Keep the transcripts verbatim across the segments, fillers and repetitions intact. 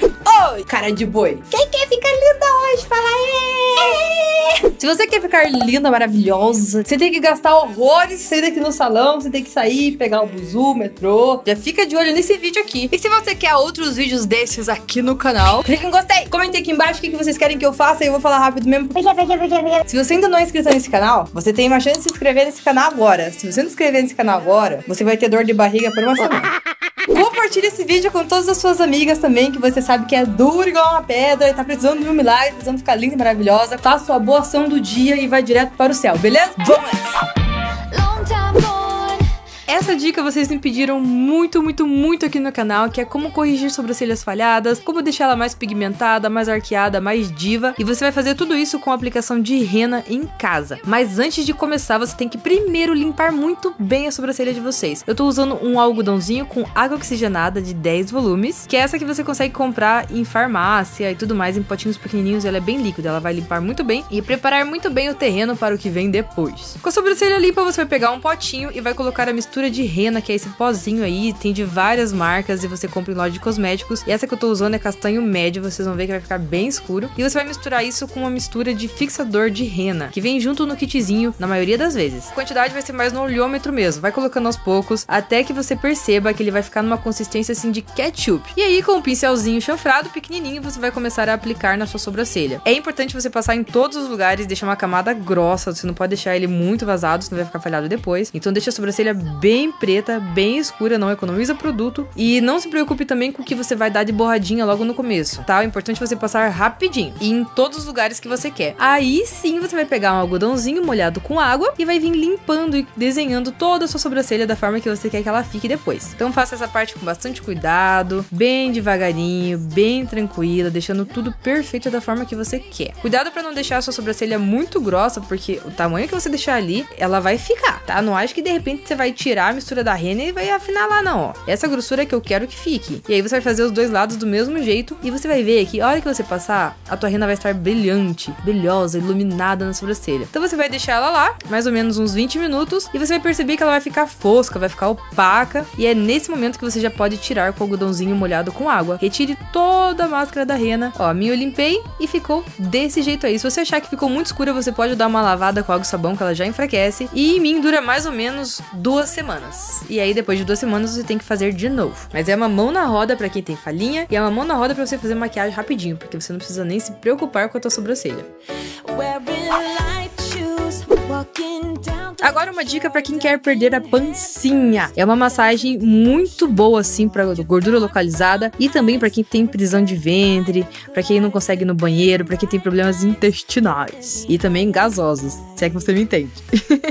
Oi, cara de boi. Quem quer ficar linda hoje? Fala aí! Se você quer ficar linda, maravilhosa, você tem que gastar horrores sendo aqui no salão, você tem que sair, pegar o buzu, o metrô. Já fica de olho nesse vídeo aqui. E se você quer outros vídeos desses aqui no canal, clica em gostei. Comente aqui embaixo o que vocês querem que eu faça e eu vou falar rápido mesmo. Se você ainda não é inscrito nesse canal, você tem uma chance de se inscrever nesse canal agora. Se você não se inscrever nesse canal agora, você vai ter dor de barriga por uma semana. Compartilhe esse vídeo com todas as suas amigas também, que você sabe que é duro igual uma pedra e tá precisando de um milagre, precisando ficar linda e maravilhosa. Faça sua boa ação do dia e vai direto para o céu, beleza? Vamos lá! Essa dica vocês me pediram muito, muito, muito aqui no canal, que é como corrigir sobrancelhas falhadas, como deixar ela mais pigmentada, mais arqueada, mais diva. E você vai fazer tudo isso com a aplicação de henna em casa. Mas antes de começar, você tem que primeiro limpar muito bem a sobrancelha de vocês. Eu tô usando um algodãozinho com água oxigenada de dez volumes, que é essa que você consegue comprar em farmácia e tudo mais, em potinhos pequenininhos. Ela é bem líquida, ela vai limpar muito bem e preparar muito bem o terreno para o que vem depois. Com a sobrancelha limpa, você vai pegar um potinho e vai colocar a mistura de henna, que é esse pozinho aí, tem de várias marcas e você compra em loja de cosméticos. E essa que eu tô usando é castanho médio, vocês vão ver que vai ficar bem escuro. E você vai misturar isso com uma mistura de fixador de henna, que vem junto no kitzinho, na maioria das vezes. A quantidade vai ser mais no olhômetro mesmo, vai colocando aos poucos, até que você perceba que ele vai ficar numa consistência assim de ketchup. E aí, com um pincelzinho chanfrado, pequenininho, você vai começar a aplicar na sua sobrancelha. É importante você passar em todos os lugares, deixar uma camada grossa, você não pode deixar ele muito vazado, senão vai ficar falhado depois. Então deixa a sobrancelha bem bem preta, bem escura, não economiza produto. E não se preocupe também com o que você vai dar de borradinha logo no começo, tá? É importante você passar rapidinho e em todos os lugares que você quer. Aí sim você vai pegar um algodãozinho molhado com água e vai vir limpando e desenhando toda a sua sobrancelha da forma que você quer que ela fique depois. Então faça essa parte com bastante cuidado, bem devagarinho, bem tranquila, deixando tudo perfeito da forma que você quer. Cuidado pra não deixar a sua sobrancelha muito grossa, porque o tamanho que você deixar ali, ela vai ficar, tá? Não acho que de repente você vai tirar a mistura da henna e vai afinar lá, não, ó. Essa grossura é que eu quero que fique. E aí você vai fazer os dois lados do mesmo jeito e você vai ver que a hora que você passar, a tua henna vai estar brilhante, brilhosa, iluminada na sobrancelha. Então você vai deixar ela lá, mais ou menos uns vinte minutos, e você vai perceber que ela vai ficar fosca, vai ficar opaca, e é nesse momento que você já pode tirar com o algodãozinho molhado com água. Retire toda a máscara da henna. Ó, a minha eu limpei e ficou desse jeito aí. Se você achar que ficou muito escura, você pode dar uma lavada com água e sabão, que ela já enfraquece. E em mim dura mais ou menos duas semanas. Semanas. E aí depois de duas semanas você tem que fazer de novo. Mas é uma mão na roda pra quem tem falhinha e é uma mão na roda pra você fazer maquiagem rapidinho, porque você não precisa nem se preocupar com a tua sobrancelha. Agora uma dica pra quem quer perder a pancinha. É uma massagem muito boa assim pra gordura localizada e também pra quem tem prisão de ventre, pra quem não consegue ir no banheiro, pra quem tem problemas intestinais e também gasosos, se é que você me entende.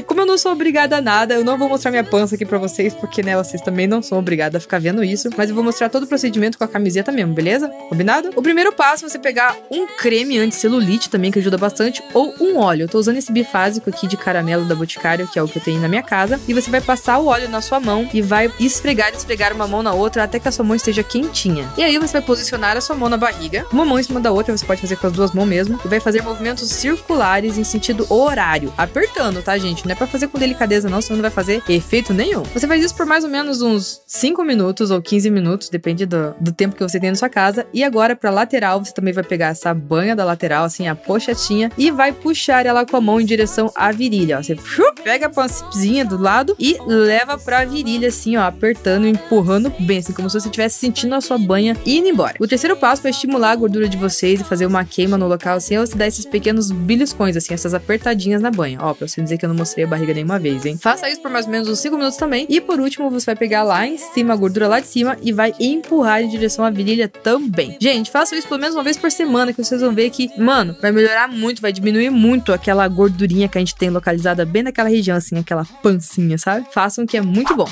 Como eu não sou obrigada a nada, eu não vou mostrar minha pança aqui pra vocês, porque né, vocês também não são obrigadas a ficar vendo isso, mas eu vou mostrar todo o procedimento com a camiseta mesmo, beleza? Combinado? O primeiro passo é você pegar um creme anti-celulite também, que ajuda bastante, ou um óleo. Eu tô usando esse bifásico aqui de caramelo da Boticário, que é o que eu tenho na minha casa, e você vai passar o óleo na sua mão e vai esfregar, esfregar uma mão na outra até que a sua mão esteja quentinha. E aí você vai posicionar a sua mão na barriga, uma mão em cima da outra, você pode fazer com as duas mãos mesmo, e vai fazer movimentos circulares em sentido horário, apertando, tá, gente? Não é pra fazer com delicadeza não, senão não vai fazer efeito nenhum. Você faz isso por mais ou menos uns cinco minutos ou quinze minutos, depende do, do tempo que você tem na sua casa. E agora pra lateral, você também vai pegar essa banha da lateral, assim, a pochetinha, e vai puxar ela com a mão em direção à virilha, ó. Você pega a pancinha do lado e leva pra virilha, assim, ó, apertando, empurrando bem, assim, como se você estivesse sentindo a sua banha indo embora. O terceiro passo pra estimular a gordura de vocês e fazer uma queima no local, assim, é você dar esses pequenos beliscões, assim, essas apertadinhas na banha. Ó, pra você dizer que eu não mostrei a barriga nenhuma vez, hein? Faça isso por mais ou menos uns cinco minutos também. E por último, você vai pegar lá em cima, a gordura lá de cima, e vai empurrar em direção à virilha também. Gente, faça isso pelo menos uma vez por semana, que vocês vão ver que, mano, vai melhorar muito, vai diminuir muito aquela gordurinha que a gente tem localizada bem naquela região, assim, aquela pancinha, sabe? Façam, que é muito bom.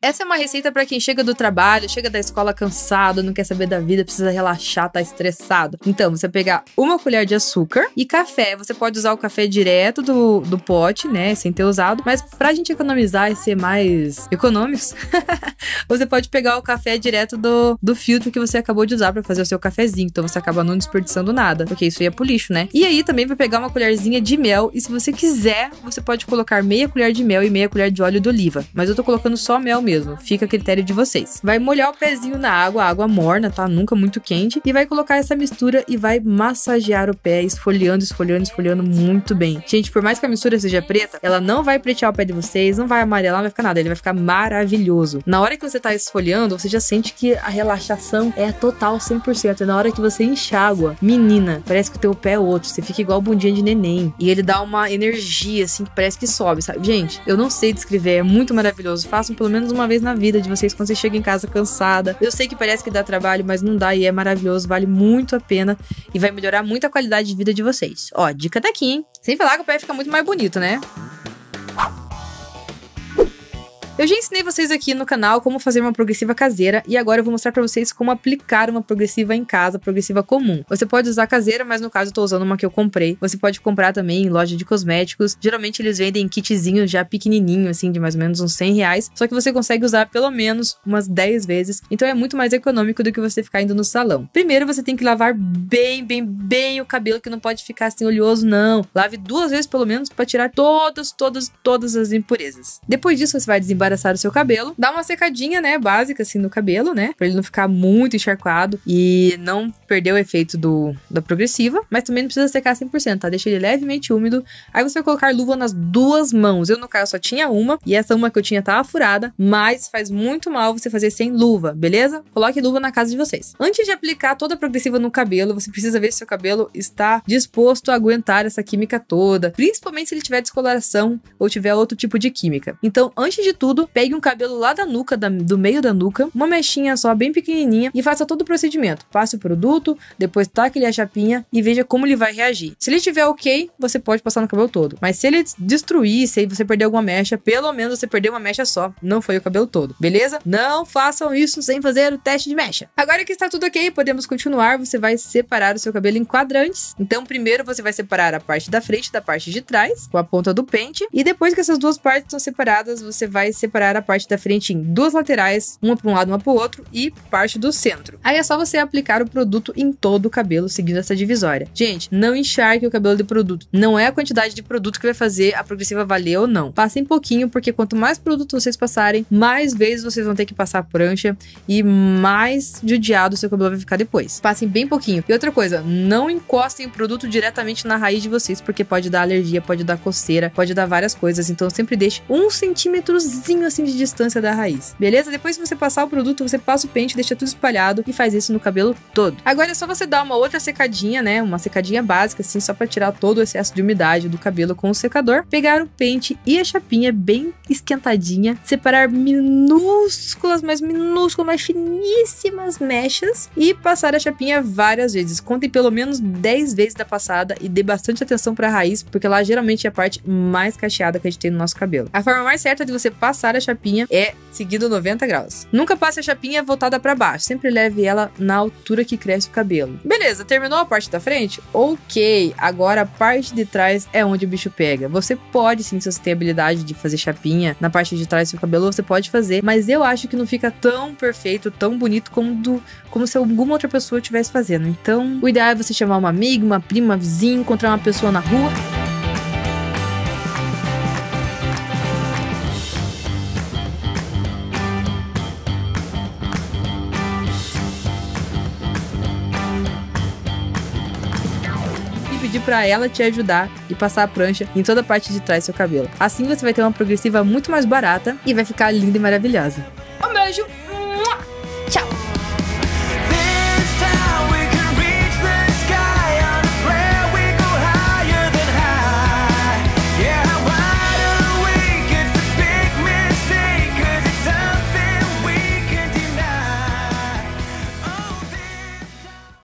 Essa é uma receita pra quem chega do trabalho, chega da escola cansado, não quer saber da vida, precisa relaxar, tá estressado. Então, você pegar uma colher de açúcar e café. Você pode usar o café direto do, do pote, né, sem ter usado. Mas pra gente economizar e ser mais econômicos, você pode pegar o café direto do, do filtro que você acabou de usar pra fazer o seu cafezinho. Então, você acaba não desperdiçando nada, porque isso ia pro lixo, né? E aí, também vai pegar uma colherzinha de mel. E se você quiser, você pode colocar meia colher de mel e meia colher de óleo de oliva. Mas eu tô colocando só mel mesmo. mesmo, fica a critério de vocês. Vai molhar o pezinho na água, água morna, tá? Nunca muito quente. E vai colocar essa mistura e vai massagear o pé, esfoliando, esfoliando, esfoliando muito bem. Gente, por mais que a mistura seja preta, ela não vai pretear o pé de vocês, não vai amarelar, não vai ficar nada. Ele vai ficar maravilhoso. Na hora que você tá esfoliando, você já sente que a relaxação é total, cem por cento. E na hora que você enxágua, menina, parece que o teu pé é outro. Você fica igual bundinha de neném. E ele dá uma energia, assim, que parece que sobe, sabe? Gente, eu não sei descrever, é muito maravilhoso. Façam pelo menos uma vez na vida de vocês quando vocês chegam em casa cansada. Eu sei que parece que dá trabalho, mas não dá e é maravilhoso. Vale muito a pena e vai melhorar muito a qualidade de vida de vocês. Ó, dica daqui, hein? Sem falar que o pé fica muito mais bonito, né? Eu já ensinei vocês aqui no canal como fazer uma progressiva caseira e agora eu vou mostrar pra vocês como aplicar uma progressiva em casa, progressiva comum. Você pode usar caseira, mas no caso eu tô usando uma que eu comprei. Você pode comprar também em loja de cosméticos. Geralmente eles vendem kitzinho já pequenininho, assim, de mais ou menos uns cem reais. Só que você consegue usar pelo menos umas dez vezes. Então é muito mais econômico do que você ficar indo no salão. Primeiro você tem que lavar bem, bem, bem o cabelo, que não pode ficar assim oleoso, não. Lave duas vezes pelo menos pra tirar todas, todas, todas as impurezas. Depois disso você vai desembarcar embaraçar o seu cabelo, dá uma secadinha, né, básica assim no cabelo, né, pra ele não ficar muito encharcado e não perder o efeito do, da progressiva, mas também não precisa secar cem por cento, tá, deixa ele levemente úmido. Aí você vai colocar luva nas duas mãos. Eu no caso só tinha uma, e essa uma que eu tinha tava furada, mas faz muito mal você fazer sem luva, beleza? Coloque luva na casa de vocês. Antes de aplicar toda a progressiva no cabelo, você precisa ver se seu cabelo está disposto a aguentar essa química toda, principalmente se ele tiver descoloração ou tiver outro tipo de química. Então, antes de tudo, pegue um cabelo lá da nuca, da, do meio da nuca, uma mechinha só, bem pequenininha, e faça todo o procedimento. Passe o produto, depois taque ele a chapinha e veja como ele vai reagir. Se ele estiver ok, você pode passar no cabelo todo. Mas se ele destruir, se você perder alguma mecha, pelo menos você perdeu uma mecha só, não foi o cabelo todo, beleza? Não façam isso sem fazer o teste de mecha. Agora que está tudo ok, podemos continuar. Você vai separar o seu cabelo em quadrantes. Então, primeiro você vai separar a parte da frente da parte de trás, com a ponta do pente, e depois que essas duas partes estão separadas, você vai separar a parte da frente em duas laterais, uma para um lado, uma para o outro, e parte do centro. Aí é só você aplicar o produto em todo o cabelo, seguindo essa divisória. Gente, não encharque o cabelo de produto. Não é a quantidade de produto que vai fazer a progressiva valer ou não. Passem pouquinho, porque quanto mais produto vocês passarem, mais vezes vocês vão ter que passar a prancha e mais judiado o seu cabelo vai ficar depois. Passem bem pouquinho. E outra coisa, não encostem o produto diretamente na raiz de vocês, porque pode dar alergia, pode dar coceira, pode dar várias coisas. Então sempre deixe um centímetrozinho assim de distância da raiz, beleza? Depois que você passar o produto, você passa o pente, deixa tudo espalhado e faz isso no cabelo todo. Agora é só você dar uma outra secadinha, né? Uma secadinha básica, assim, só pra tirar todo o excesso de umidade do cabelo com o secador. Pegar o pente e a chapinha bem esquentadinha, separar minúsculas, mas minúsculas, mas finíssimas mechas e passar a chapinha várias vezes. Contem pelo menos dez vezes da passada e dê bastante atenção pra raiz, porque lá geralmente é a parte mais cacheada que a gente tem no nosso cabelo. A forma mais certa de você passar Passar a chapinha é seguido noventa graus. Nunca passe a chapinha voltada para baixo. Sempre leve ela na altura que cresce o cabelo. Beleza, terminou a parte da frente? Ok, agora a parte de trás é onde o bicho pega. Você pode sim, se você tem habilidade de fazer chapinha na parte de trás do seu cabelo, você pode fazer, mas eu acho que não fica tão perfeito, tão bonito como, do, como se alguma outra pessoa estivesse fazendo. Então, o ideal é você chamar uma amiga, uma prima, uma vizinha, encontrar uma pessoa na rua. Pra ela te ajudar e passar a prancha em toda a parte de trás do seu cabelo. Assim você vai ter uma progressiva muito mais barata e vai ficar linda e maravilhosa. Um beijo!